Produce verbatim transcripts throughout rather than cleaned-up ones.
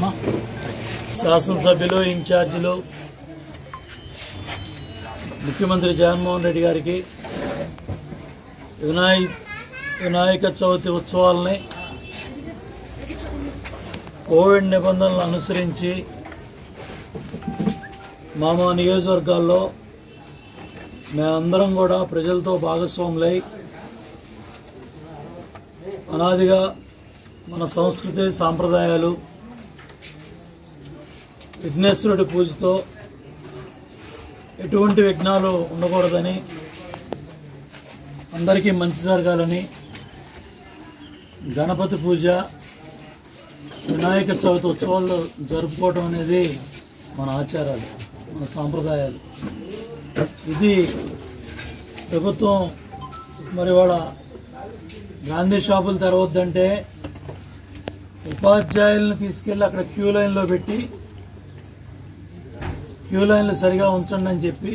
కార్యక్రమ శాసన సభ్యులు ఇన్ఛార్జీలు ముఖ్యమంత్రి జగన్మోహన్ రెడ్డి గారికి వినాయక వినాయక చవితి ఉత్సవాల్ని కోవిడ్ నిబంధనలను అనుసరించి మామా నియోజకవర్గాల్లో మేమందరం కూడా ప్రజలతో భాగస్వాములై అనాదిగా మన సంస్కృతి సాంప్రదాయాలు విఘ్నేశ్వరుడి పూజతో ఎటువంటి విఘ్నాలు ఉండకూడదని అందరికీ మంచి జరగాలని గణపతి పూజ వినాయక చవితి ఉత్సవాలు జరుపుకోవడం అనేది మన ఆచారాలు మన సాంప్రదాయాలు. ఇది ప్రభుత్వం మరి వాళ్ళ గాంధీ షాపులు తెరవద్దంటే ఉపాధ్యాయులను తీసుకెళ్ళి అక్కడ క్యూ లైన్లో పెట్టి క్యూ లైన్లు సరిగా ఉంచండి అని చెప్పి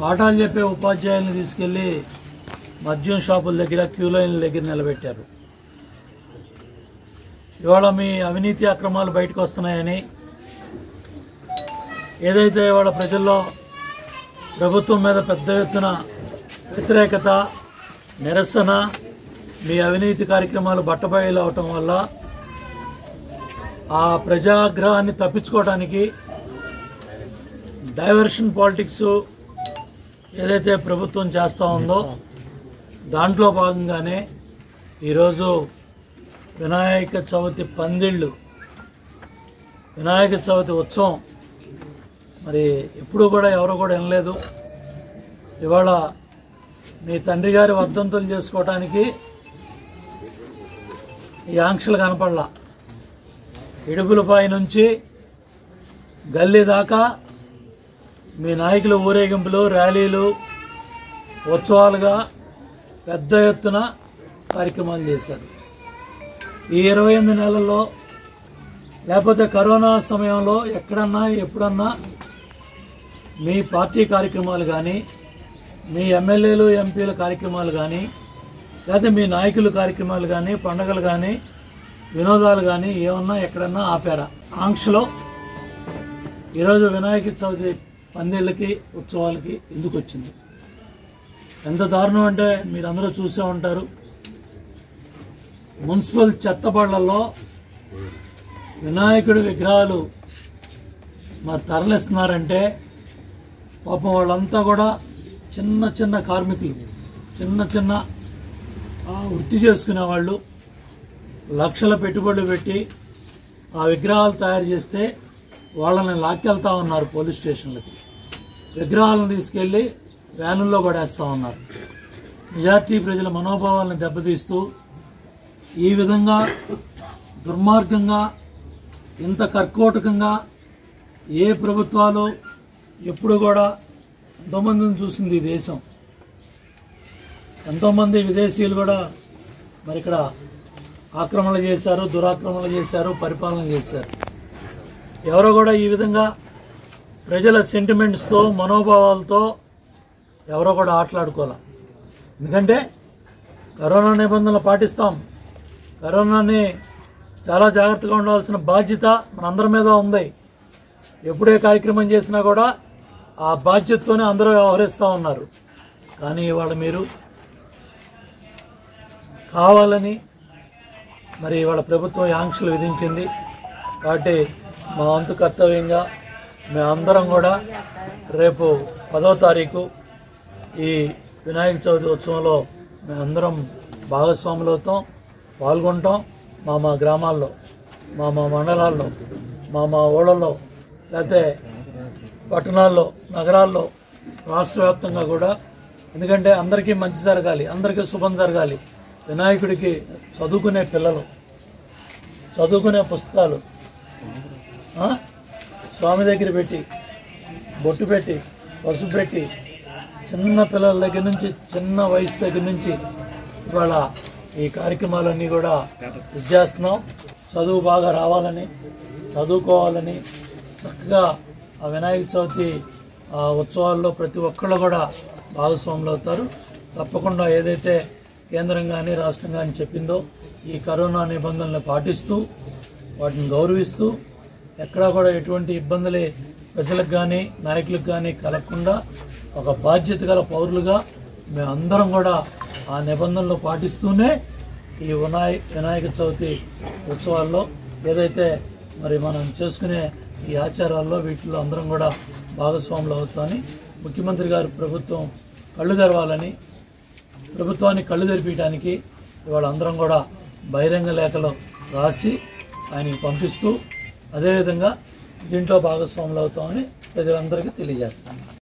పాఠాలు చెప్పే ఉపాధ్యాయులను తీసుకెళ్ళి మద్యం షాపుల దగ్గర క్యూ లైన్ల దగ్గర నిలబెట్టారు. ఇవాళ మీ అవినీతి అక్రమాలు బయటకు వస్తున్నాయని ఏదైతే ఇవాళ ప్రజల్లో ప్రభుత్వం మీద పెద్ద ఎత్తున వ్యతిరేకత నిరసన మీ అవినీతి కార్యక్రమాలు బట్టబయలు అవటం వల్ల ఆ ప్రజాగ్రహాన్ని తప్పించుకోవడానికి డైవర్షన్ పాలిటిక్స్ ఏదైతే ప్రభుత్వం చేస్తూ ఉందో దాంట్లో భాగంగానే ఈరోజు వినాయక చవితి పందిళ్ళు వినాయక చవితి ఉత్సవం మరి ఎప్పుడూ కూడా ఎవరు కూడా వినలేదు. ఇవాళ మీ తండ్రి గారి వర్ధంతులు చేసుకోవటానికి ఈ ఆంక్షలు కనపడలా. ఇడుగులపై నుంచి గల్లీ దాకా మీ నాయకుల ఊరేగింపులు ర్యాలీలు ఉత్సవాలుగా పెద్ద ఎత్తున కార్యక్రమాలు చేశారు. ఈ ఇరవై ఎనిమిది నెలల్లో లేకపోతే కరోనా సమయంలో ఎక్కడన్నా ఎప్పుడన్నా మీ పార్టీ కార్యక్రమాలు కానీ మీ ఎమ్మెల్యేలు ఎంపీల కార్యక్రమాలు కానీ లేకపోతే మీ నాయకుల కార్యక్రమాలు కానీ పండుగలు కానీ వినోదాలు కానీ ఏమన్నా ఎక్కడన్నా ఆపారా? ఆంక్షలో ఈరోజు వినాయక చవితి పందిళ్ళకి ఉత్సవాలకి ఎందుకు వచ్చింది? ఎంత దారుణం అంటే మీరందరూ చూసే ఉంటారు. మున్సిపల్ చెత్తబళ్ళల్లో వినాయకుడి విగ్రహాలు మరి తరలిస్తున్నారంటే పాపం వాళ్ళంతా కూడా చిన్న చిన్న కార్మికులు చిన్న చిన్న వృత్తి చేసుకునేవాళ్ళు లక్షల పెట్టుబడులు పెట్టి ఆ విగ్రహాలు తయారు చేస్తే వాళ్ళని లాక్కెళ్తా ఉన్నారు పోలీస్ స్టేషన్లకి. విగ్రహాలను తీసుకెళ్ళి వ్యానుల్లో పడేస్తూ ఉన్నారు. మెజార్టీ ప్రజల మనోభావాలను దెబ్బతీస్తూ ఈ విధంగా దుర్మార్గంగా ఇంత కర్కోటకంగా ఏ ప్రభుత్వాలు ఎప్పుడు కూడా ఎంతోమందిని చూసింది ఈ దేశం. ఎంతోమంది విదేశీయులు కూడా మరి ఇక్కడ ఆక్రమణలు చేశారు దురాక్రమణలు చేశారు పరిపాలన చేశారు. ఎవరో కూడా ఈ విధంగా ప్రజల సెంటిమెంట్స్తో మనోభావాలతో ఎవరో కూడా ఆటలాడుకోవాలి. ఎందుకంటే కరోనా నిబంధనలు పాటిస్తాం, కరోనాని చాలా జాగ్రత్తగా ఉండాల్సిన బాధ్యత మనందరి మీద ఉంది. ఎప్పుడే కార్యక్రమం చేసినా కూడా ఆ బాధ్యతతోనే అందరూ వ్యవహరిస్తూ ఉన్నారు. కానీ ఇవాళ మీరు కావాలని మరి ఇవాళ ప్రభుత్వం ఆంక్షలు విధించింది. కాబట్టి మా వంతు కర్తవ్యంగా మేమందరం కూడా రేపు పదో తారీఖు ఈ వినాయక చవితి ఉత్సవంలో మేమందరం భాగస్వాములు అవుతాం, పాల్గొంటాం. మా మా గ్రామాల్లో మా మా మండలాల్లో మా మా ఊళ్ళల్లో లేకపోతే పట్టణాల్లో నగరాల్లో రాష్ట్ర వ్యాప్తంగా కూడా. ఎందుకంటే అందరికీ మంచి జరగాలి, అందరికీ శుభం జరగాలి. వినాయకుడికి చదువుకునే పిల్లలు చదువుకునే పుస్తకాలు స్వామి దగ్గర పెట్టి బొట్టు పెట్టి పసుపు పెట్టి చిన్న పిల్లల దగ్గర నుంచి చిన్న వయసు దగ్గర నుంచి ఇవాళ ఈ కార్యక్రమాలన్నీ కూడా చేస్తున్నాం. చదువు బాగా రావాలని చదువుకోవాలని చక్కగా ఆ వినాయక చవితి ఆ ఉత్సవాల్లో ప్రతి ఒక్కళ్ళు కూడా భాగస్వాములు అవుతారు. తప్పకుండా ఏదైతే కేంద్రం కానీ రాష్ట్రం కానీ చెప్పిందో ఈ కరోనా నిబంధనలు పాటిస్తూ వాటిని గౌరవిస్తూ ఎక్కడా కూడా ఎటువంటి ఇబ్బందులే ప్రజలకు గాని నాయకులకు గాని కలగకుండా ఒక బాధ్యతగల పౌరులుగా మేమందరం కూడా ఆ నిబంధనలు పాటిస్తూనే ఈ వినాయ వినాయక చవితి ఉత్సవాల్లో ఏదైతే మరి మనం చేసుకునే ఈ ఆచారాల్లో వీటిల్లో అందరం కూడా భాగస్వాములు అవుతామని ముఖ్యమంత్రి గారు ప్రభుత్వం కళ్ళు తెరవాలని ప్రభుత్వాన్ని కళ్ళు తెరిపీయడానికి ఇవాళ అందరం కూడా బహిరంగ లేఖలో రాసి ఆయనకి పంపిస్తూ అదేవిధంగా దీంట్లో భాగస్వాములు అవుతామని ప్రజలందరికీ తెలియజేస్తాను.